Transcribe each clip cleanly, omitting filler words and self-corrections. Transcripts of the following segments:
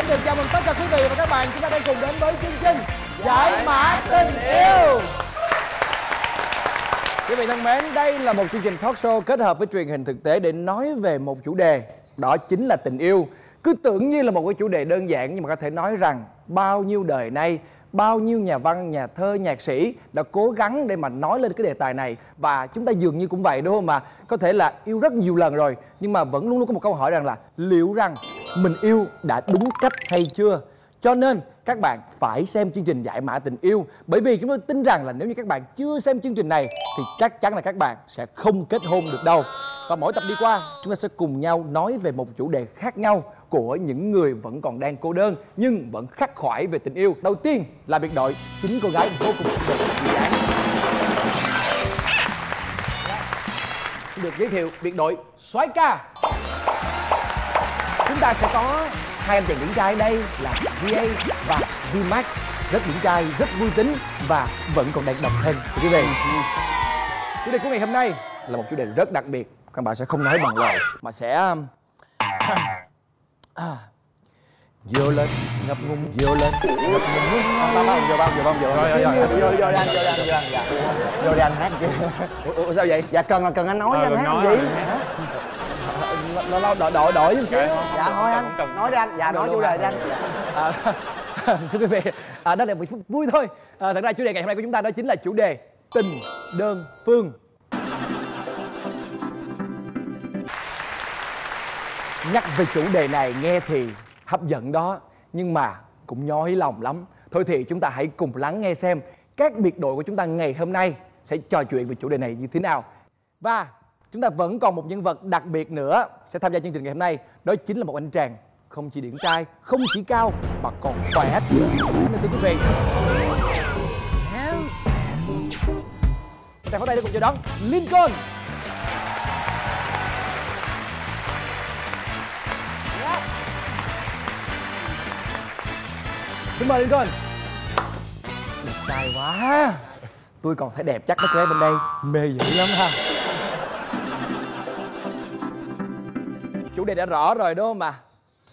xin được chào mừng tất cả quý vị và các bạn. Chúng ta đang cùng đến với chương trình Giải Mã Tình Yêu. Quý vị thân mến, đây là một chương trình talk show kết hợp với truyền hình thực tế để nói về một chủ đề, đó chính là tình yêu. Cứ tưởng như là một cái chủ đề đơn giản, nhưng mà có thể nói rằng bao nhiêu đời nay, bao nhiêu nhà văn, nhà thơ, nhạc sĩ đã cố gắng để mà nói lên cái đề tài này. Và chúng ta dường như cũng vậy đúng không ạ? Có thể là yêu rất nhiều lần rồi, nhưng mà vẫn luôn luôn có một câu hỏi rằng là liệu rằng mình yêu đã đúng cách hay chưa? Cho nên các bạn phải xem chương trình Giải Mã Tình Yêu. Bởi vì chúng tôi tin rằng là nếu như các bạn chưa xem chương trình này thì chắc chắn là các bạn sẽ không kết hôn được đâu. Và mỗi tập đi qua, chúng ta sẽ cùng nhau nói về một chủ đề khác nhau của những người vẫn còn đang cô đơn nhưng vẫn khắc khoải về tình yêu. Đầu tiên là biệt đội chính cô gái vô cùng được dị dạng. Được giới thiệu biệt đội soái ca. Chúng ta sẽ có hai anh chàng điển trai đây là V A và V Max, rất điển trai, rất vui tính và vẫn còn đang độc thân. Thưa quý vị, chủ đề của ngày hôm nay là một chủ đề rất đặc biệt. Các bạn sẽ không nói bằng lời mà sẽ vô lên ngập ngùng, vô lên ngập ngùng. Vô đi anh hát chứ. Ủa sao vậy? Dạ cần anh nói với anh hát gì. Đổi chứ. Dạ thôi anh nói đi anh. Dạ nói chủ đề đi anh. Thưa quý vị, đó là một phút vui thôi. Thật ra chủ đề ngày hôm nay của chúng ta đó chính là chủ đề tình đơn phương. Nhắc về chủ đề này nghe thì hấp dẫn đó, nhưng mà cũng nhói lòng lắm. Thôi thì chúng ta hãy cùng lắng nghe xem các biệt đội của chúng ta ngày hôm nay sẽ trò chuyện về chủ đề này như thế nào. Và chúng ta vẫn còn một nhân vật đặc biệt nữa sẽ tham gia chương trình ngày hôm nay. Đó chính là một anh chàng không chỉ điển trai, không chỉ cao mà còn khỏe. Nên thưa quý vị, ta có tay để cùng chào đón Lincoln. Xin mời Lincoln. Đẹp trai quá. Tôi còn thấy đẹp chắc nó kế bên đây. Mê dữ lắm ha. Chủ đề đã rõ rồi đúng không ạ?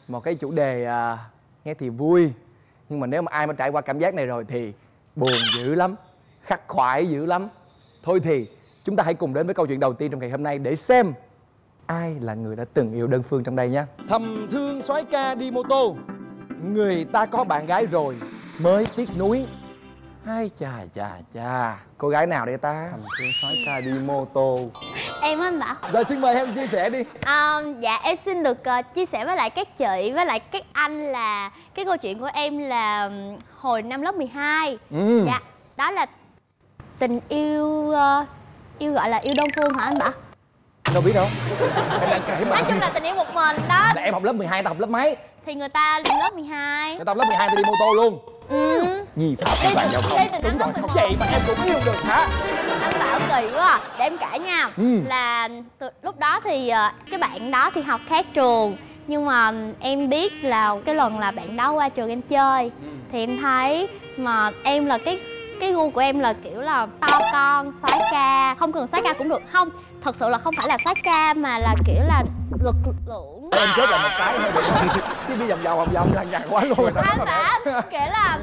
Một cái chủ đề nghe thì vui, nhưng mà nếu mà ai mà trải qua cảm giác này rồi thì buồn dữ lắm, khắc khoải dữ lắm. Thôi thì chúng ta hãy cùng đến với câu chuyện đầu tiên trong ngày hôm nay để xem ai là người đã từng yêu đơn phương trong đây nhé. Thầm thương soái ca đi mô tô, người ta có bạn gái rồi mới tiếc nuối. Ai chà chà chà, cô gái nào đây ta? Thầm thương soái ca đi mô tô. Em anh ạ. Rồi xin mời em chia sẻ đi. Dạ em xin được chia sẻ với lại các chị với lại các anh là cái câu chuyện của em là hồi năm lớp 12. Dạ, đó là tình yêu gọi là yêu đơn phương hả anh ạ? Anh đâu biết đâu. Em đang kể mà. Nói chung là tình yêu một mình đó. Là em học lớp 12, ta học lớp mấy? Thì người ta lên lớp 12. Người ta học lớp 12 thì đi mô tô luôn. Gì phạm các bạn nhau không? Đúng rồi, không vậy mà em cũng yêu được hả? Anh bảo kỳ quá à. Để em kể nha. Là lúc đó thì cái bạn đó thì học khác trường. Nhưng mà em biết là cái lần là bạn đó qua trường em chơi. Thì em thấy mà em là cái gu của em là kiểu là to con, soái ca. Không cần soái ca cũng được. Không, thật sự là không phải là soái ca mà là kiểu là lực lưỡng. Em chết là một cái chứ đi vòng vòng là quá luôn. Anh bảo kể là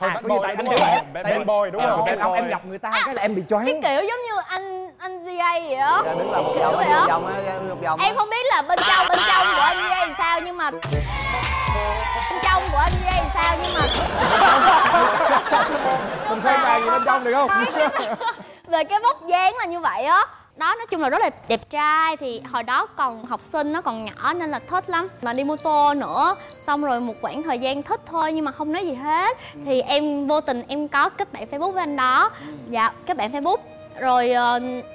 Bad boy đúng không? Em gặp người ta cái là em bị choáng. Cái kiểu giống như anh VA vậy á. Đúng là kiểu vậy á. Em không biết là bên trong của anh VA làm sao nhưng mà bên trong của anh VA làm sao nhưng mà mình thấy bàn gì bên trong được không? Về cái vóc dáng là như vậy á. Đó, nói chung là rất là đẹp trai. Thì hồi đó còn học sinh, nó còn nhỏ nên là thích lắm. Mà đi mô tô nữa. Xong rồi một khoảng thời gian thích thôi nhưng mà không nói gì hết. Thì em vô tình em có kết bạn Facebook với anh đó. Dạ, kết bạn Facebook. Rồi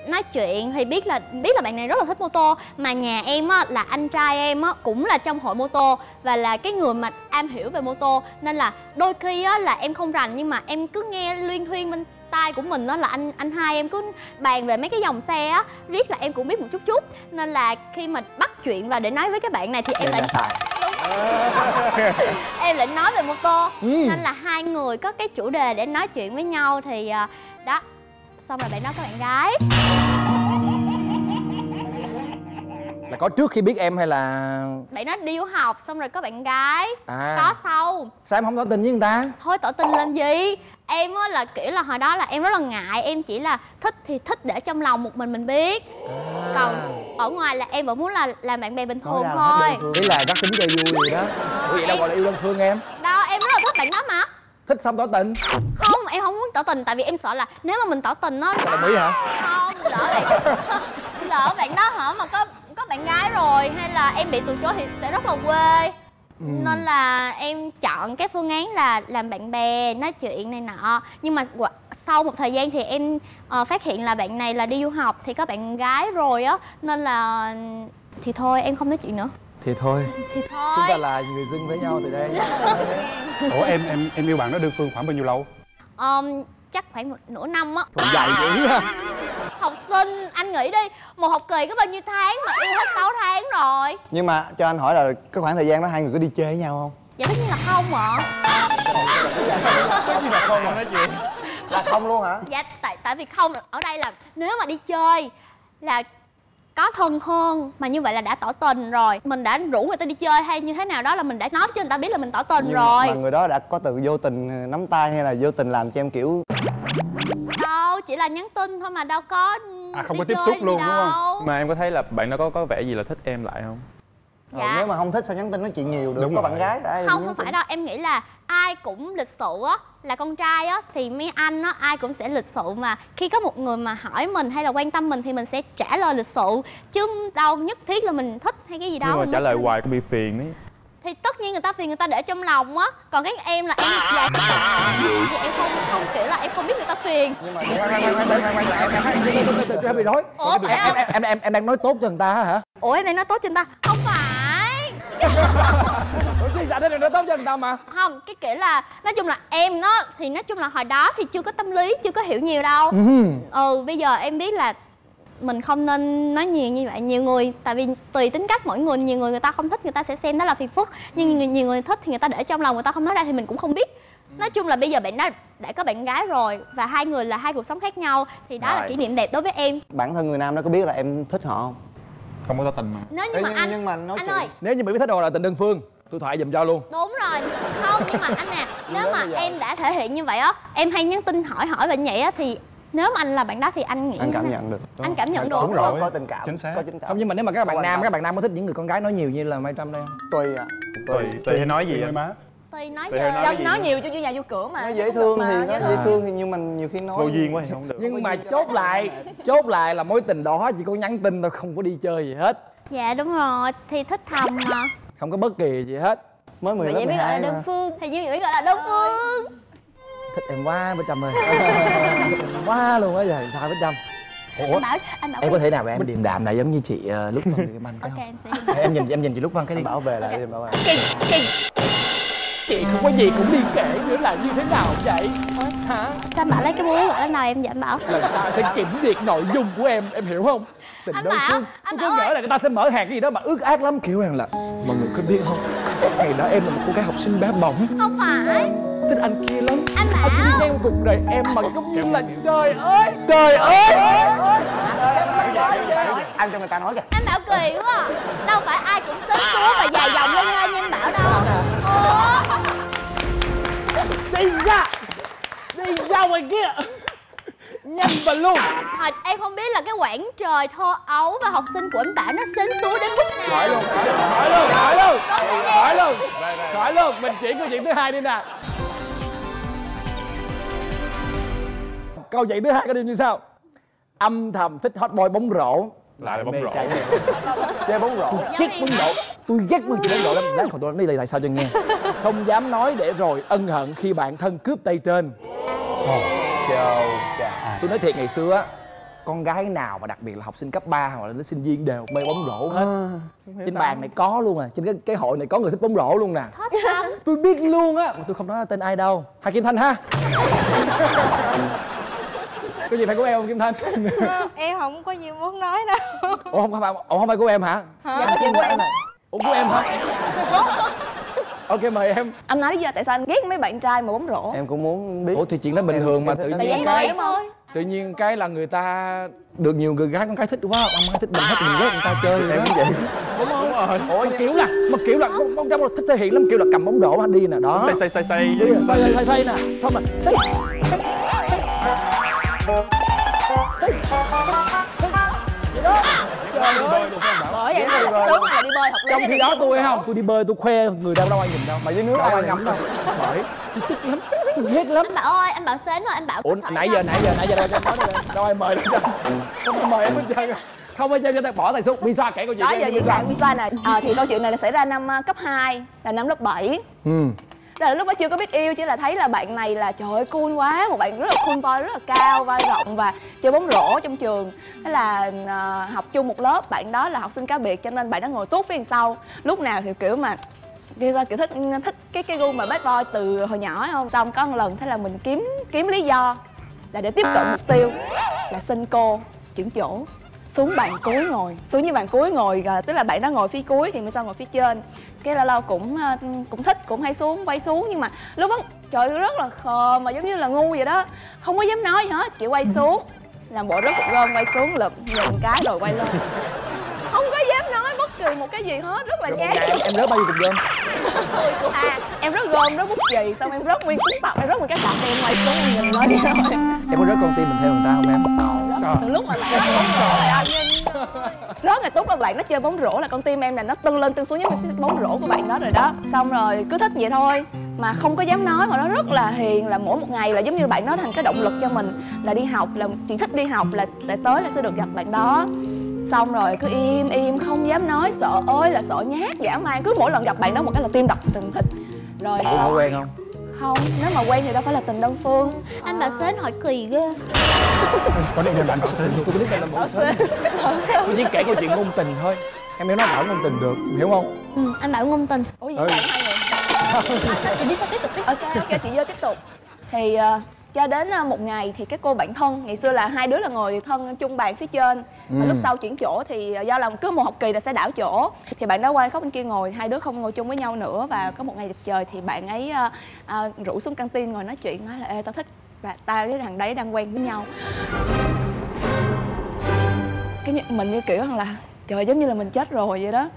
nói chuyện thì biết là bạn này rất là thích mô tô. Mà nhà em á, là anh trai em á, cũng là trong hội mô tô. Và là cái người mà am hiểu về mô tô. Nên là đôi khi á, là em không rành nhưng mà em cứ nghe luyên thuyên bên tay của mình đó là anh hai em cứ bàn về mấy cái dòng xe á, riết là em cũng biết một chút. Nên là khi mà bắt chuyện và để nói với các bạn này thì em lại em lại nói về mô tô. Nên là hai người có cái chủ đề để nói chuyện với nhau thì đó. Xong rồi bạn nói các bạn gái Là có trước khi biết em hay là... Bạn nó đi du học xong rồi có bạn gái à. Có sau. Sao em không tỏ tình với người ta? Thôi tỏ tình làm gì. Em á là kiểu là hồi đó là em rất là ngại. Em chỉ là thích thì thích để trong lòng một mình biết à. Còn ở ngoài là em vẫn muốn là làm bạn bè bình thường thôi. Ý là rắc tính cho vui gì đó à. Ủa vậy đâu gọi là yêu đơn phương em? Đâu, em rất là thích bạn đó mà. Thích xong tỏ tình? Không, em không muốn tỏ tình. Tại vì em sợ là nếu mà mình tỏ tình á là... Đồng ý hả? Không, lỡ bạn đó hả mà có bạn gái rồi hay là em bị từ chối thì sẽ rất là quê. Ừ. Nên là em chọn cái phương án là làm bạn bè, nói chuyện này nọ. Nhưng mà sau một thời gian thì em phát hiện là bạn này là đi du học thì có bạn gái rồi á. Nên là thì thôi em không nói chuyện nữa. Thì thôi, chúng ta là người dưng với nhau từ đây. Ủa em yêu bạn đó đơn phương khoảng bao nhiêu lâu? Chắc khoảng một nửa năm á. Còn dài dữ ha. Học sinh, anh nghĩ đi, một học kỳ có bao nhiêu tháng mà yêu hết 6 tháng rồi. Nhưng mà cho anh hỏi là cái khoảng thời gian đó hai người có đi chơi với nhau không? Dạ tất nhiên là không ạ. Tất nhiên là không mà nói chuyện. Là không luôn hả? Dạ tại vì không, ở đây là nếu mà đi chơi là có thân hơn, mà như vậy là đã tỏ tình rồi. Mình đã rủ người ta đi chơi hay như thế nào đó là mình đã nói cho người ta biết là mình tỏ tình. Nhưng rồi mà người đó đã có tự vô tình nắm tay hay là vô tình làm cho em kiểu? Đâu, chỉ là nhắn tin thôi mà đâu có không có tiếp xúc luôn đúng không? Mà em có thấy là bạn nó có vẻ gì là thích em lại không? Dạ. Nếu mà không thích sao nhắn tin nói chuyện nhiều được, đúng có rồi. Bạn gái đã không phải đâu, em nghĩ là ai cũng lịch sự á, là con trai á thì mấy anh á ai cũng sẽ lịch sự, mà khi có một người mà hỏi mình hay là quan tâm mình thì mình sẽ trả lời lịch sự chứ đâu nhất thiết là mình thích hay cái gì đâu. Nhưng mà trả lời hoài cũng bị phiền đấy. Thì tất nhiên người ta phiền người ta để trong lòng á, còn cái em là em dạy cái gì em không kiểu là em không biết người ta phiền. Nhưng mà em bị nói. Ủa phải không? Em đang nói tốt cho người ta hả? Ủa em đang nói tốt cho người ta không phải. Ủa chứ dạ đây là nói tốt cho người ta mà. Không, cái kiểu là nói chung là em nó thì nói chung là hồi đó thì chưa có tâm lý, chưa có hiểu nhiều đâu. Ừ, bây giờ em biết là mình không nên nói nhiều như vậy. Nhiều người, tại vì tùy tính cách mỗi người, nhiều người người ta không thích người ta sẽ xem đó là phiền phức. Nhưng nhiều người thích thì người ta để trong lòng, người ta không nói ra thì mình cũng không biết. Nói chung là bây giờ bạn đã có bạn gái rồi và hai người là hai cuộc sống khác nhau. Thì đó là kỷ niệm đẹp đối với em. Bản thân người nam đó có biết là em thích họ không? Không có tỏ tình mà. Nếu như mà anh ơi, nếu như mình biết thích họ là tình đơn phương, tôi thoại dùm cho luôn. Đúng rồi. Không, nhưng mà anh nè, nếu mà em đã thể hiện như vậy á, em hay nhắn tin hỏi bệnh vậy á thì nếu mà anh là bạn đó thì anh nghĩ anh cảm nhận được, anh cảm nhận được rồi, có tình cảm, có chính xác. Không, nhưng mà nếu mà các bạn nam có thích những người con gái nói nhiều như là Mai Trâm đây không? Tùy ạ. Tùy hay nói gì má? Tùy nói gì. Trâm nói nhiều cho vô nhà vô cửa mà. Nói dễ thương thì nói dễ thương thì, nhưng mà nhiều khi nói vô duyên quá thì không được. Nhưng mà chốt lại là mối tình đó chỉ có nhắn tin thôi, không có đi chơi gì hết. Dạ đúng rồi, thì thích thầm mà. Không có bất kỳ gì hết. Mới 10 lớp 12 mà. Vậy mới gọi là đơn phương. Thì như vậy gọi là đơn phương. Thích em quá Bích Trâm ơi. Quá luôn á, giờ sao Bích Trâm? Ủa anh bảo em có thể nào mà em điềm đạm lại giống như chị Lúc Vân Kim Anh không? Ok em sẽ em nhìn chị Lúc Vân cái đi. Bảo về lại đi, bảo về. Chị không có gì cũng đi kể nữa là như thế nào vậy? Hả? Sao anh Bảo lấy cái búa gọi lên đầu em vậy anh Bảo? Lần sau sẽ kiểm duyệt nội dung của em hiểu không? Tình đơn phương. Tôi cứ ngỡ là người ta sẽ mở hàng cái gì đó mà ước ác lắm, kiểu rằng là mọi người có biết không? Ngày đó em là một cô gái học sinh bé bỏng. Không phải. Thích anh kia lắm. Anh Bảo. Anh đi theo cuộc đời em mà cũng như là trời ơi, trời ơi. Anh cho người ta nói kìa. Anh Bảo kỳ quá à. Đâu phải ai cũng xếp xuống và dài dòng lên lên như anh Bảo đâu. Đi ra ngoài kia nhanh và luôn. Em không biết là cái quãng trời thơ ấu và học sinh của anh Bảo nó xến xúa đến mức nào. Khỏi luôn. Mình chuyển câu chuyện thứ hai đi nè. Câu chuyện thứ hai có điều như sau: âm thầm thích hot boy bóng rổ. Lại là bóng rổ. Chơi bóng rổ. Tôi ghét bóng rổ lắm. Lát hồi tôi nói tại sao cho nghe. Không dám nói để rồi ân hận khi bạn thân cướp tay trên. Tôi nói thiệt, ngày xưa á, con gái nào mà đặc biệt là học sinh cấp 3 hoặc là sinh viên đều mê bóng rổ hết. Trên bàn này có luôn à, trên cái hội này có người thích bóng rổ luôn nè. Tôi biết luôn á, mà tôi không nói tên ai đâu. Hà Kim Thanh ha. Có gì phải của em không Kim Thanh? Em không có gì muốn nói đâu. Ủa không phải của em hả? Dạ của em. Ủa của em hả? Ok mời em. Anh nói lý do tại sao anh ghét mấy bạn trai mà bóng rổ? Em cũng muốn biết. Ủa thì chuyện đó bình thường mà tự nhiên. Tại vì em thôi. Tự nhiên cái là người ta được nhiều người gái con cái thích quá, con gái thích mình hết, mình ghét người ta chơi em cũng vậy. Đúng không? Đúng rồi. Ủa mà kiểu là con trai thích thể hiện lắm, kiểu là cầm bóng đổ anh đi nè đó. Xây nè. Xong rồi. Bởi vậy tôi tướng là đi bơi học lý. Trong khi đó tôi hay không, tôi đi bơi tôi khoe người đâu đâu ai nhìn đâu, mà dưới nước đâu ai ngắm đâu. Bởi tức lắm, ghét lắm. Anh Bảo ơi, anh Bảo sến rồi, anh Bảo. Ủa nãy giờ đâu em nói đâu ai mời lên đâu. Không mời em hết trơn. Không ai chơi cho ta bỏ tay xuống. Misoa kể câu chuyện. Đó giờ diễn đàn Misoa nè. Thì câu chuyện này là xảy ra năm cấp 2, là năm lớp 7. Là lúc đó chưa có biết yêu, chỉ là thấy là bạn này là trời ơi cool quá, một bạn rất là cool boy, rất là cao, vai rộng và chơi bóng rổ trong trường. Thế là học chung một lớp, bạn đó là học sinh cá biệt cho nên bạn đã ngồi tuốt phía đằng sau. Lúc nào thì kiểu mà kiểu thích cái gu mà bad boy từ hồi nhỏ không. Xong có một lần thế là mình kiếm lý do là để tiếp cận mục tiêu là xin cô chuyển chỗ xuống bàn cuối ngồi, xuống như bàn cuối ngồi, tức là bạn đó ngồi phía cuối thì mình sao ngồi phía trên. Cái lâu lâu cũng thích, cũng hay xuống, quay xuống, nhưng mà lúc đó trời ơi, rất là khờ mà giống như là ngu vậy đó, không có dám nói gì hết, chỉ quay xuống làm bộ rất gom, quay xuống lụm nhìn cái rồi quay lên, không có dám nói bất kỳ một cái gì hết, rất là nhát. Em rớt bao nhiêu cục gom? Em rớt gom, rớt bút chì, xong em rớt nguyên cuốn tập, em rớt nguyên cái tập, em quay xuống em nhìn lên thôi. Em có rớt con tim mình theo người ta không em? Từ lúc mà bạn bóng rổ là anh nhìn đó, ngày tốt là bạn nó chơi bóng rổ là con tim em là nó tưng lên tưng xuống giống như bóng rổ của bạn đó rồi đó. Xong rồi cứ thích vậy thôi mà không có dám nói, mà nó rất là hiền, là mỗi một ngày là giống như bạn nó thành cái động lực cho mình là đi học, là chị thích đi học là để tới là sẽ được gặp bạn đó. Xong rồi cứ im không dám nói, sợ ơi là sợ nhát dã man, cứ mỗi lần gặp bạn đó một cái là tim đập từng thịt rồi. Có quen không? Không, nếu mà quen thì đâu phải là tình đơn phương. Anh Bảo Sến hỏi kỳ ghê. Có đây là bạn Bảo Sến, tôi biết đây là Bảo Sến. Tôi chỉ kể câu chuyện ngôn tình thôi. Em hiểu nói Bảo ngôn tình được, hiểu không? Ừ, anh Bảo ngôn tình. Ủa gì vậy? Hai người chị biết sao tiếp tục. Ok, chị vô tiếp tục. Thì cho đến một ngày thì cái cô bạn thân, ngày xưa là hai đứa là ngồi thân chung bàn phía trên, mà lúc sau chuyển chỗ thì do là cứ một học kỳ là sẽ đảo chỗ, thì bạn đó qua khóc bên kia ngồi, hai đứa không ngồi chung với nhau nữa. Và có một ngày đẹp trời thì bạn ấy rủ xuống căng tin ngồi nói chuyện, nói là ê tao thích là tao với thằng đấy đang quen với nhau. Cái mình như kiểu là trời, giống như là mình chết rồi vậy đó.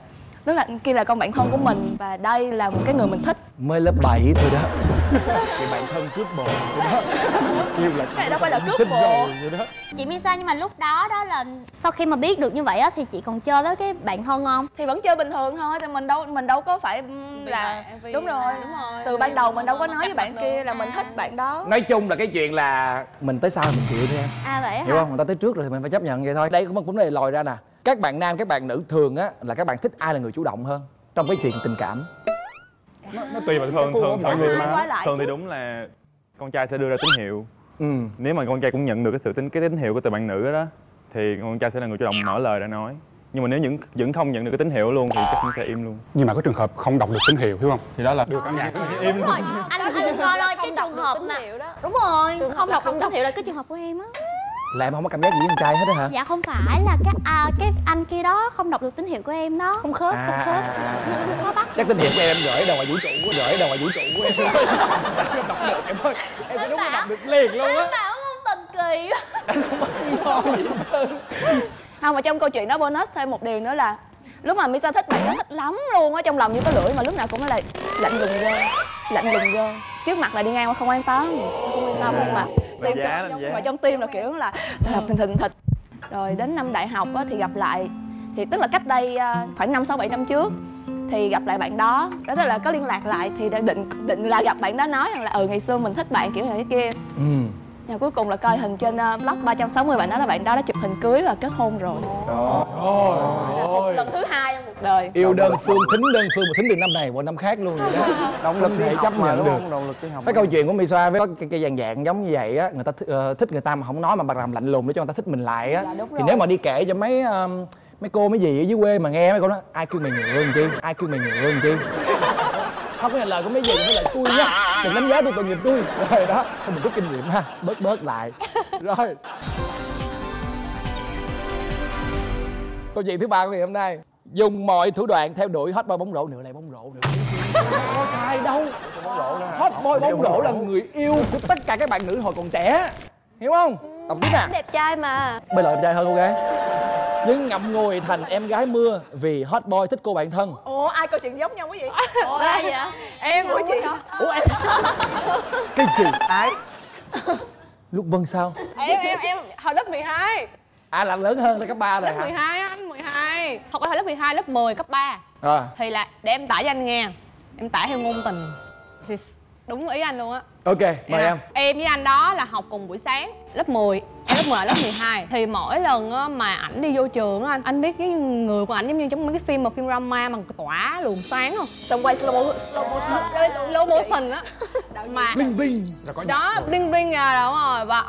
Tức là kia là con bạn thân của mình và đây là một cái người mình thích. Mới lớp 7 thôi đó. Thì bạn thân cướp bồ đó. Nhiều là cái này đâu phải là cướp bồ. Chị Misoa, nhưng mà lúc đó đó là sau khi mà biết được như vậy á thì chị còn chơi với cái bạn thân không? Thì vẫn chơi bình thường thôi, thì mình đâu có phải là đúng rồi. Từ ban đầu mình đâu có nói với bạn kia là mình thích bạn đó. Nói chung là cái chuyện là mình tới sau mình chịu thôi em. À vậy hả? Hiểu không? Người ta tới trước rồi thì mình phải chấp nhận vậy thôi. Đây cũng một vấn đề lòi ra nè. Các bạn nam, các bạn nữ thường á là các bạn thích ai là người chủ động hơn trong cái chuyện tình cảm? Nó tùy vào thường thì đúng là con trai sẽ đưa ra tín hiệu. Nếu mà con trai cũng nhận được cái tín hiệu của từ bạn nữ đó thì con trai sẽ là người chủ động mở lời ra nói. Nhưng mà nếu vẫn không nhận được cái tín hiệu luôn thì chắc cũng sẽ im luôn. Nhưng mà có trường hợp không đọc được tín hiệu, hiểu không? Thì đó là đưa cả nhà im luôn. Anh đừng coi lôi cái trường hợp mà. Đúng rồi, không đọc được tín hiệu là cái trường hợp của em á. Là em không có cảm giác gì với con trai hết đó hả? Dạ không phải, là cái anh kia đó không đọc được tín hiệu của em đó. Không khớp, không khớp. Chắc tín hiệu của em gửi đầu ngoài vũ trụ, của em. Không đọc được em ơi. Em phải đúng là đọc được liền luôn á. Anh Bảo không tình kỳ. Anh không có gì thôi. Không, mà trong câu chuyện đó bonus thêm một điều nữa là lúc mà Misoa thích bạn nó thích lắm luôn á, trong lòng như có lưỡi mà lúc nào cũng là lạnh lùng ghê. Trước mặt là đi ngang mà không quan tâm, nhưng mà tim trong tim là kiểu là thình thịch. Rồi đến năm đại học á, thì gặp lại, thì tức là cách đây khoảng 5, 6, 7 năm trước thì gặp lại bạn đó, tức là có liên lạc lại thì đã định là gặp bạn đó, nói rằng là ngày xưa mình thích bạn kiểu này kia. Nhưng cuối cùng là coi hình trên blog 360 bạn đó là bạn đó đã chụp hình cưới và kết hôn rồi. Lần thứ hai trong cuộc đời. Yêu đơn phương, thính đơn phương, mà thính từ năm này qua năm khác luôn vậy đó. Động lực để chấp nhận được. Cái câu chuyện của Misoa với cái dạng giống như vậy á, người ta thích người ta mà không nói, mà bà làm lạnh lùng để cho người ta thích mình lại á. Thì nếu mà đi kể cho mấy cô mấy gì ở dưới quê mà nghe mấy cô nói ai kêu mày ngựa chi, không có lời của mấy gì với lại tôi nhá, đừng đánh giá tôi tội nghiệp tôi rồi đó. Thôi mình rút kinh nghiệm ha, bớt lại rồi. Câu chuyện thứ ba của ngày hôm nay, dùng mọi thủ đoạn theo đuổi hot boy bóng rổ. Nữa này bóng rổ nữa có sai đâu, hot boy bóng rổ là người yêu của tất cả các bạn nữ hồi còn trẻ. hiểu không? Tập biết nè. Đẹp trai mà. Bây giờ đẹp trai hơn cô gái. Nhưng ngậm ngùi thành em gái mưa vì hot boy thích cô bạn thân. Ủa ai câu chuyện giống nhau quý vị? Ủa ai vậy? Em của chị. Ủa em. Cái gì? Ai? Lúc Vân sao? Em hồi lớp 12. À là lớn hơn là cấp 3 rồi hả? Lớp 12 á, anh 12. Học ở lớp 12, lớp 10, cấp 3. Thì là để em tả cho anh nghe. Em tả theo ngôn tình. Đúng ý anh luôn á. Ok, mời em. Em với anh đó là học cùng buổi sáng. Lớp 10, em lớp 10, lớp 12. Thì mỗi lần mà ảnh đi vô trường á, anh biết cái người của ảnh giống như trong mấy cái phim mà phim drama mà tỏa luồng sáng không? Trong quay slow motion á. Mà bling bling là có đó, bling bling à, đúng rồi. Và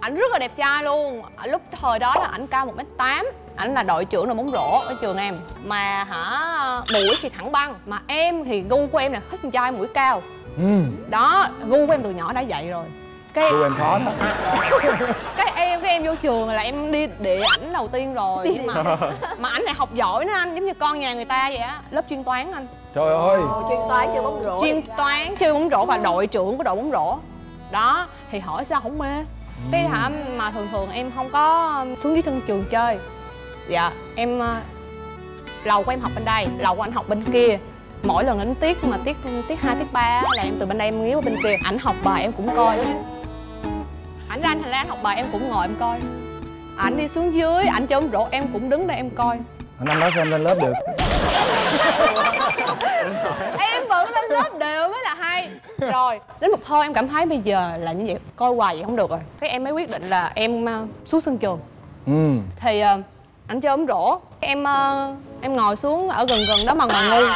ảnh rất là đẹp trai luôn. Lúc thời đó là ảnh cao 1m8. Ảnh là đội trưởng đội bóng rổ ở trường em. Mà hả, mũi thì thẳng băng. Mà em thì gu của em là thích con trai mũi cao. Đó, gu của em từ nhỏ đã vậy rồi. Gu em khó đó. Cái em vô trường là em đi địa ảnh đầu tiên rồi. Nhưng mà ảnh lại học giỏi nữa anh, giống như con nhà người ta vậy á. Lớp chuyên toán anh. Trời ơi. Chuyên toán chơi bóng rổ. Chuyên toán chơi bóng rổ và đội trưởng của đội bóng rổ. Đó, thì hỏi sao không mê. Cái hả mà thường em không có xuống dưới sân trường chơi. Dạ, em lầu của em học bên đây, lầu của anh học bên kia. Mỗi lần đến tiết mà tiết 2, tiết 3 là em từ bên đây em nghía qua bên kia. Ảnh học bài em cũng coi. Ảnh ra hành lang học bài em cũng ngồi em coi. Ảnh đi xuống dưới, ảnh chơi bóng rổ em cũng đứng đây em coi. Năm đó sao em lên lớp được? Em vẫn lên lớp đều mới là hay. Rồi, đến một hôm em cảm thấy bây giờ là như vậy, coi hoài vậy không được rồi. Cái em mới quyết định là em xuống sân trường. Thì ảnh chơi bóng rổ, em ngồi xuống ở gần đó mà ngồi ngu.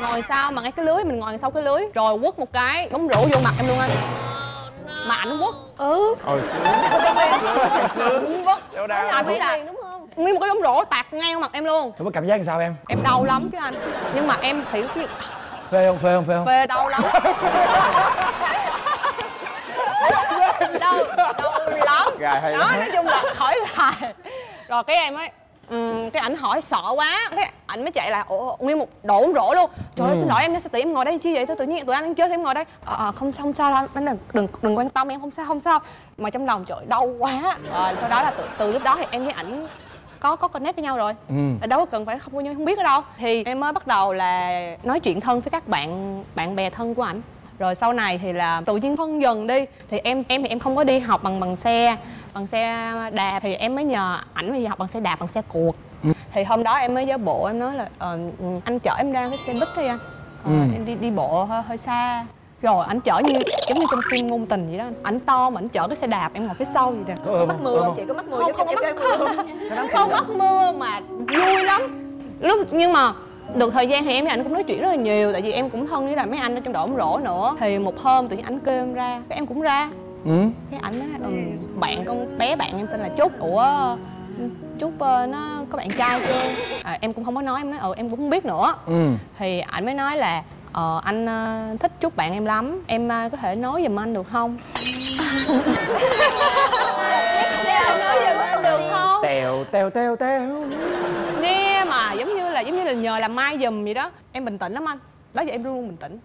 Ngồi sau mà ngay cái lưới, mình ngồi sau cái lưới. Rồi quất một cái bóng rổ vô mặt em luôn anh. Mà ảnh quất. Ôi sướng. Quất. Anh thấy là nguyên một cái bóng rổ tạt ngay vào mặt em luôn. Có cảm giác làm sao em? Em đau lắm chứ anh. Nhưng mà em thì cái phê không? Phê đau lắm. Đau lắm. Đó, nói chung là khỏi lại. Rồi cái em ấy cái ảnh hỏi sợ quá, cái ảnh mới chạy là nguyên một đổ bóng rổ luôn. Trời ơi xin lỗi em, sao tự em ngồi đây chi vậy, tôi tự nhiên tụi anh chơi thì em ngồi đây. Không sao đâu anh, đừng quan tâm em, không sao. Mà trong lòng trời đau quá. Rồi sau đó là từ lúc đó thì em với ảnh có connect với nhau rồi. Đâu có cần phải không biết ở đâu. Thì em mới bắt đầu là nói chuyện thân với các bạn bè thân của ảnh. Rồi sau này thì là tự nhiên thân dần đi. Thì em không có đi học bằng xe đạp, thì em mới nhờ ảnh đi học bằng xe đạp, bằng xe cuộc. Thì hôm đó em mới giả bộ, em nói là anh chở em ra cái xe buýt thôi anh. Em đi bộ hơi xa. Rồi ảnh chở như giống như trong phim ngôn tình vậy đó. Ảnh to mà ảnh chở cái xe đạp, em ngồi phía sau vậy nè. Có mắc mưa không chị? Có mắc mưa không? Không mắc mưa mà vui lắm. Nhưng mà được thời gian thì em với ảnh cũng nói chuyện rất là nhiều. Tại vì em cũng thân với là mấy anh ở trong đội bóng rổ nữa. Thì một hôm tự nhiên ảnh kêu em ra, cái em cũng ra. Cái ảnh nói con bé bạn em tên là Trúc. Trúc nó có bạn trai chưa? Em cũng không có nói, em nói em cũng không biết nữa. Thì ảnh mới nói là anh thích Trúc bạn em lắm, em có thể nói giùm anh được không? Nói giùm anh được không? Tèo nghe mà giống như là nhờ làm mai giùm vậy đó. Em bình tĩnh lắm anh, đó giờ em luôn bình tĩnh.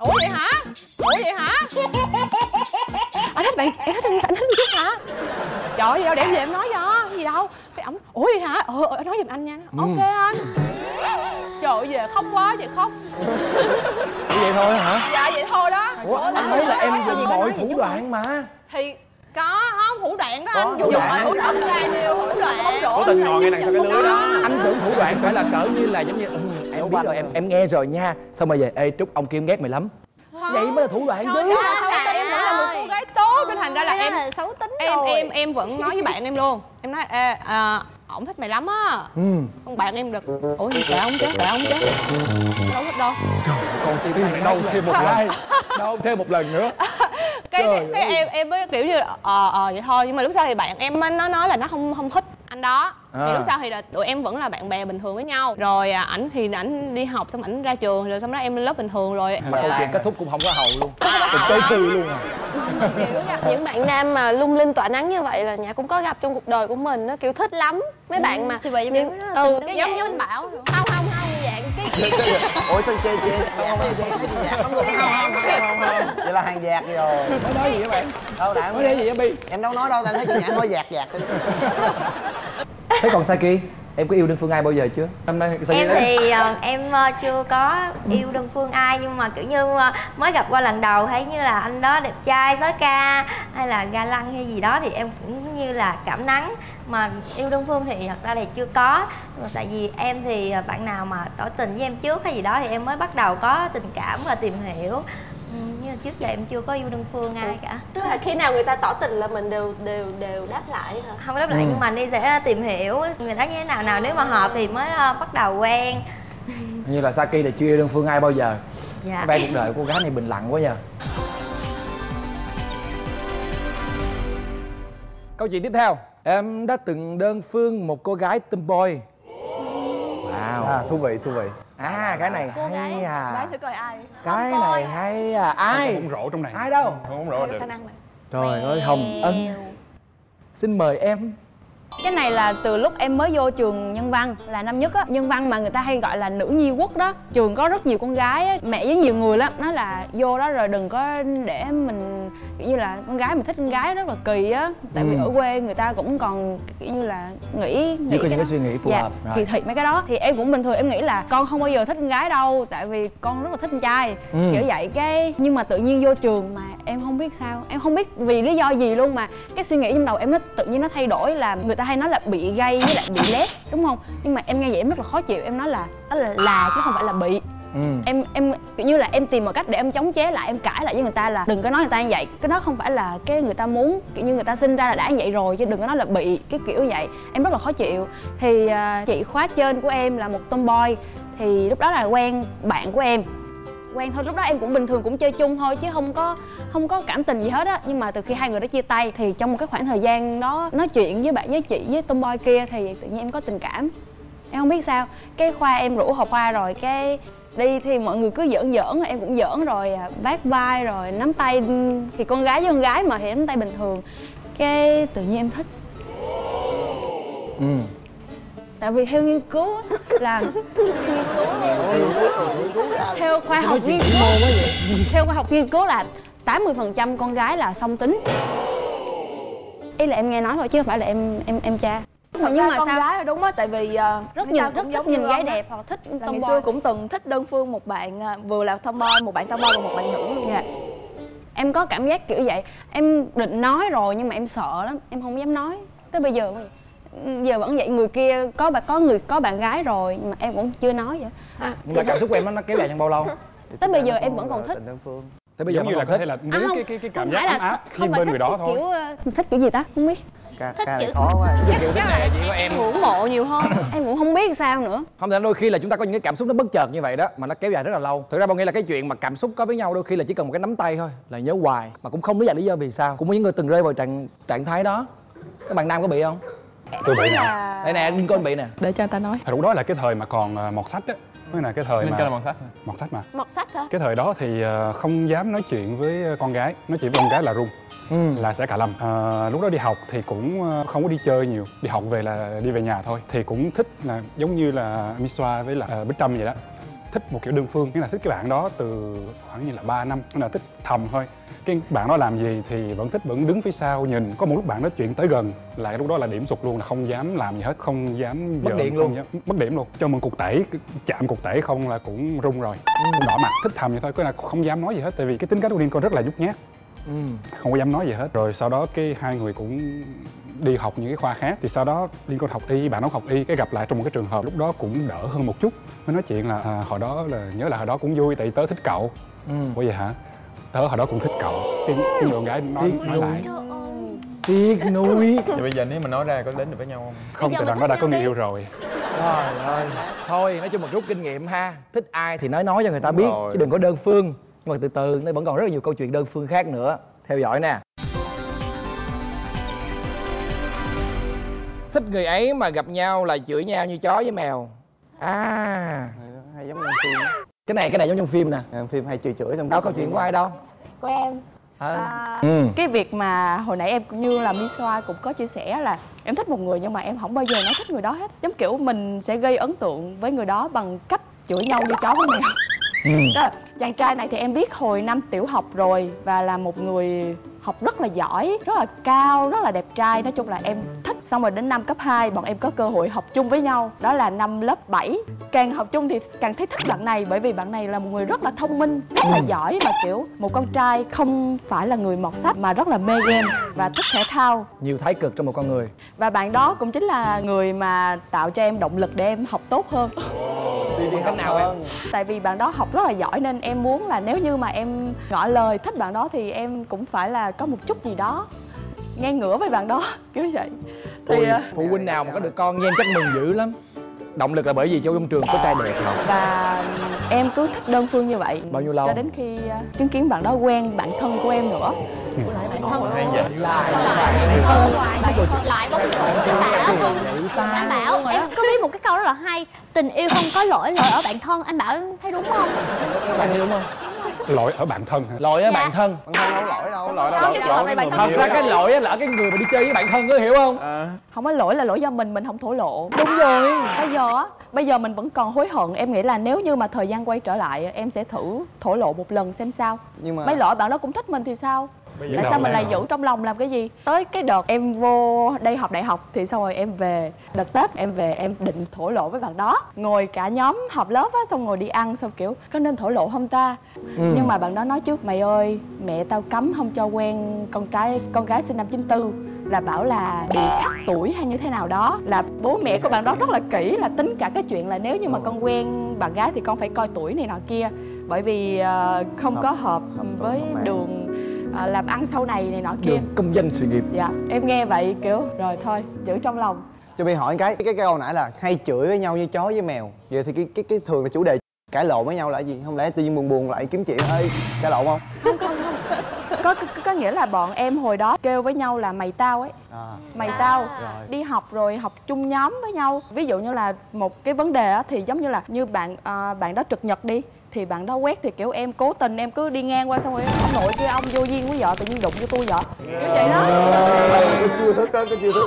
Ủa vậy hả? Anh thích bạn, em thích anh thích chứ hả? Trời ơi, gì đâu, để em về em nói cho, gì đâu. Cái ổng, ủa vậy hả? Nói giùm anh nha. Ok anh. Trời ơi, về khóc quá, về khóc. Vậy thôi hả? Dạ, vậy thôi đó. Ủa, anh thấy là em dùng mọi thủ đoạn mà. Thì có, không, thủ đoạn đó anh, dùng mọi thủ đoạn là nhiều thủ đoạn. Cố tình ngồi ngay đằng sau cái lưới đó. Anh tưởng thủ đoạn phải là cỡ như là giống như em biết rồi, em nghe rồi nha. Xong rồi về, ê Trúc, ông kia ghét mày lắm. Vậy mới là thủ đoạn chứ. Em vẫn là một cô gái tốt nên thành ra là em xấu tính. Em vẫn nói với bạn em luôn. Em nói ê, ổng thích mày lắm á. Con bạn em được. Ủa gì tệ ông chứ. Đâu thích đâu. Trời ơi, con tim này đâu thêm một lần. Đâu thêm một lần nữa. Cái em mới kiểu như vậy thôi, nhưng mà lúc sau thì bạn em nó nói là nó không thích anh đó. Thì lúc sau thì là tụi em vẫn là bạn bè bình thường với nhau. Rồi ảnh thì ảnh đi học xong ảnh ra trường, rồi xong đó em lên lớp bình thường rồi. Mà câu chuyện kết thúc cũng không có hậu luôn. Tới từ luôn à. Kiểu gặp những bạn nam mà lung linh tỏa nắng như vậy là Nhã cũng có gặp trong cuộc đời của mình, nó kiểu thích lắm mấy bạn mà. Thì vậy giống như anh Bảo. Không, dạng cái Ủa sao chê chê nhạc chê chê cái gì nhạc lắm luôn. Không. Vậy là hàng dạt rồi. Mới nói gì vậy bạn? Đâu nãy mới nói gì vậy Bi? Em đâu nói đâu, em thấy chị nhạc hơi dạt dạt. Thế còn Saki, em có yêu đơn phương ai bao giờ chưa? Năm nay em thì em chưa có yêu đơn phương ai, nhưng mà kiểu như mới gặp qua lần đầu thấy như là anh đó đẹp trai, sói ca hay là ga lăng hay gì đó thì em cũng như là cảm nắng. Mà yêu đơn phương thì thật ra là chưa có, mà tại vì em thì bạn nào mà tỏ tình với em trước hay gì đó thì em mới bắt đầu có tình cảm và tìm hiểu. Nhưng trước giờ em chưa có yêu đơn phương ai cả. Tức là khi nào người ta tỏ tình là mình đều đáp lại hả? Không đáp lại, nhưng mà đi sẽ tìm hiểu người đó như thế nào, nếu mà hợp thì mới bắt đầu quen. Như là Saki là chưa yêu đơn phương ai bao giờ. Dạ. Ba cuộc đời cô gái này bình lặng quá nha. Câu chuyện tiếp theo. Em đã từng đơn phương một cô gái tomboy. Wow. À, thú vị. À, cái này cô hay gái. À, thử coi ai. Cái không này coi. Hay à. Ai không rỗ trong này. Ai đâu không rỗ được. Trời ơi, Hồng Ân, xin mời em. Cái này là từ lúc em mới vô trường Nhân Văn, là năm nhất á. Nhân Văn mà người ta hay gọi là nữ nhi quốc đó. Trường có rất nhiều con gái á, mẹ với nhiều người lắm. Nói là vô đó rồi đừng có để mình kiểu như là con gái, mình thích con gái rất là kỳ á. Tại vì ở quê người ta cũng còn kiểu như là nghĩ có những cái suy nghĩ phù hợp. Dạ, kỳ thị mấy cái đó. Thì em cũng bình thường, em nghĩ là con không bao giờ thích con gái đâu, tại vì con rất là thích con trai. Kiểu vậy cái. Nhưng mà tự nhiên vô trường mà em không biết sao, em không biết vì lý do gì luôn mà cái suy nghĩ trong đầu em nó tự nhiên nó thay đổi, là người ta hay nói là bị gay với lại bị less, đúng không? Nhưng mà em nghe vậy em rất là khó chịu. Em nói là đó là chứ không phải là bị. Em kiểu như là em tìm một cách để em chống chế lại, em cãi lại với người ta là đừng có nói người ta như vậy, cái đó không phải là cái người ta muốn, kiểu như người ta sinh ra là đã như vậy rồi, chứ đừng có nói là bị, cái kiểu vậy. Em rất là khó chịu. Thì chị khóa trên của em là một tomboy, thì lúc đó là quen bạn của em, quen thôi. Lúc đó em cũng bình thường, cũng chơi chung thôi chứ không có cảm tình gì hết á. Nhưng mà từ khi hai người đó chia tay thì trong một cái khoảng thời gian đó nói chuyện với bạn, với chị, với tomboy kia thì tự nhiên em có tình cảm. Em không biết sao, cái khoa em rủ học khoa rồi cái đi thì mọi người cứ giỡn, em cũng giỡn rồi vác vai rồi nắm tay, thì con gái với con gái mà thì nắm tay bình thường. Cái tự nhiên em thích. Tại vì theo nghiên cứu là theo khoa học nghiên cứu, là 80% con gái là song tính. Ý là em nghe nói thôi chứ không phải là em tra. Nhưng mà con sao? Gái là đúng á, tại vì rất nhìn gái đẹp hoặc thích là tomboy. Ngày xưa cũng từng thích đơn phương một bạn, vừa là tomboy, một bạn tomboy và một bạn nữ luôn. Dạ. Em có cảm giác kiểu vậy, em định nói rồi nhưng mà em sợ lắm, em không dám nói. Tới bây giờ giờ vẫn vậy, người kia có bạn gái rồi mà em cũng chưa nói vậy. Nhưng mà cảm xúc của em nó kéo dài trong bao lâu? Tới bây giờ em vẫn còn thích. Tới bây giờ như là có thể là muốn cái cảm giác ấm áp khi bên người đó thôi. Thích kiểu gì ta? Không biết. Thích kiểu khó quá. Chắc là em ngưỡng mộ nhiều hơn. Em cũng không biết sao nữa. Không, đôi khi là chúng ta có những cái cảm xúc nó bất chợt như vậy đó mà nó kéo dài rất là lâu. Thực ra bọn nghĩ là cái chuyện mà cảm xúc có với nhau đôi khi là chỉ cần một cái nắm tay thôi là nhớ hoài, mà cũng không lý giải lý do vì sao. Cũng có những người từng rơi vào trạng thái đó. Các bạn nam có bị không? Tôi bị nè. Đây nè, Lincoln bị nè. Để cho anh ta nói. Lúc đó là cái thời mà còn mọt sách á. Cái này cái thời Lincoln là mọt sách mà. Mọt sách hả? Cái thời đó thì không dám nói chuyện với con gái, nói chuyện với con gái là run. Là sẽ cà lầm. Lúc đó đi học thì cũng không có đi chơi nhiều, đi học về là đi về nhà thôi. Thì cũng thích là giống như là Misoa với là Bích Trâm vậy đó. Thích một kiểu đơn phương, nghĩa là thích cái bạn đó từ khoảng như là 3 năm, là thích thầm thôi. Cái bạn đó làm gì thì vẫn thích, vẫn đứng phía sau nhìn. Có một lúc bạn nói chuyện tới gần là lúc đó là điểm sụt luôn, là không dám làm gì hết, không dám mất điểm luôn, mất điểm luôn. Cho mình cục tẩy, chạm cục tẩy không là cũng rung rồi, cũng đỏ mặt. Thích thầm vậy thôi, cứ là không dám nói gì hết, tại vì cái tính cách của Lincoln rất là nhút nhát. Không có dám nói gì hết. Rồi sau đó cái hai người cũng đi học những cái khoa khác. Thì sau đó Lincoln học y, bạn nó học y, cái gặp lại trong một cái trường hợp lúc đó cũng đỡ hơn một chút. Mới nói chuyện là hồi đó là nhớ là hồi đó cũng vui, tại tớ thích cậu. Ủa vậy hả? Tớ hồi đó cũng thích cậu. Cái người con gái nói lại tiếc nuối. Thì bây giờ nếu mà nói ra có đến được với nhau không? Không, tại bạn nó đã có người yêu rồi. Trời ơi. Thôi nói chung một rút kinh nghiệm ha. Thích ai thì nói cho người ta biết, chứ đừng có đơn phương. Nhưng mà từ từ nó vẫn còn rất là nhiều câu chuyện đơn phương khác nữa. Theo dõi nè. Thích người ấy mà gặp nhau là chửi nhau như chó với mèo. À, hay giống trong phim. Cái này giống trong phim nè. Phim hay chửi trong đó. Câu chuyện của ai đâu? Của em. Cái việc mà hồi nãy em cũng như là Misoa cũng có chia sẻ là em thích một người nhưng mà em không bao giờ nói thích người đó hết. Giống kiểu mình sẽ gây ấn tượng với người đó bằng cách chửi nhau như chó với mèo. Đó, chàng trai này thì em biết hồi năm tiểu học rồi, và là một người học rất là giỏi, rất là cao, rất là đẹp trai. Nói chung là em thích. Xong rồi đến năm cấp 2 bọn em có cơ hội học chung với nhau. Đó là năm lớp 7. Càng học chung thì càng thấy thích bạn này, bởi vì bạn này là một người rất là thông minh, rất là giỏi. Mà kiểu một con trai không phải là người mọt sách, mà rất là mê game và thích thể thao. Nhiều thái cực trong một con người. Và bạn đó cũng chính là người mà tạo cho em động lực để em học tốt hơn. Đi học nào em? Tại vì bạn đó học rất là giỏi nên em muốn là nếu như mà em ngỏ lời thích bạn đó thì em cũng phải là có một chút gì đó ngang ngửa với bạn đó, kiểu vậy. Thì phụ huynh nào mà có được con em chắc mừng dữ lắm. Động lực là bởi vì trong trường có trai đẹp không? Và em cứ thích đơn phương như vậy. Bao nhiêu lâu? Cho đến khi chứng kiến bạn đó quen bạn thân của em nữa. Lại bạn thân. Lại có anh bảo em có biết một cái câu rất là hay: tình yêu không có lỗi, lỗi ở bạn thân. Anh bảo thấy đúng không? Bạn thấy đúng không? Lỗi ở bạn thân hả? Lỗi ở bạn thân. Bạn thân đâu có lỗi đâu. Lỗi đâu. Thật ra cái lỗi là ở cái người mà đi chơi với bạn thân, có hiểu không? Không có lỗi, là lỗi do mình không thổ lộ. Đúng rồi. Bây giờ mình vẫn còn hối hận. Em nghĩ là nếu như mà thời gian quay trở lại em sẽ thử thổ lộ một lần xem sao. Nhưng mà mấy lỗi bạn đó cũng thích mình thì sao? Tại sao mình lại giữ trong lòng làm cái gì? Tới cái đợt em vô đây học đại học thì xong rồi em về. Đợt Tết em về em định thổ lộ với bạn đó. Ngồi cả nhóm họp lớp á, xong ngồi đi ăn, xong kiểu có nên thổ lộ không ta? Nhưng mà bạn đó nói trước: mày ơi, mẹ tao cấm không cho quen con gái sinh năm 94. Là bảo là bị cắt tuổi hay như thế nào đó. Là bố mẹ của bạn đó rất là kỹ, là tính cả cái chuyện là nếu như mà con quen bạn gái thì con phải coi tuổi này nọ kia. Bởi vì không có hợp với đường làm ăn sau này nọ kia, công danh sự nghiệp. Dạ, em nghe vậy kiểu rồi thôi, giữ trong lòng. Cho mình hỏi cái câu nãy là hay chửi với nhau như chó với mèo. Vậy thì cái thường là chủ đề cãi lộn với nhau là gì? Không lẽ tự nhiên buồn lại kiếm chị hơi cãi lộn không? Không. Có nghĩa là bọn em hồi đó kêu với nhau là mày tao ấy. Mày tao rồi. Đi học rồi học chung nhóm với nhau. Ví dụ như là một cái vấn đề thì giống như là như bạn đó trực nhật đi, thì bạn đó quét thì kiểu em cố tình em cứ đi ngang qua, xong rồi ông nội kia ông vô duyên với vợ, tự nhiên đụng vô tôi vợ. Cứ vậy đó. Cái chiêu thức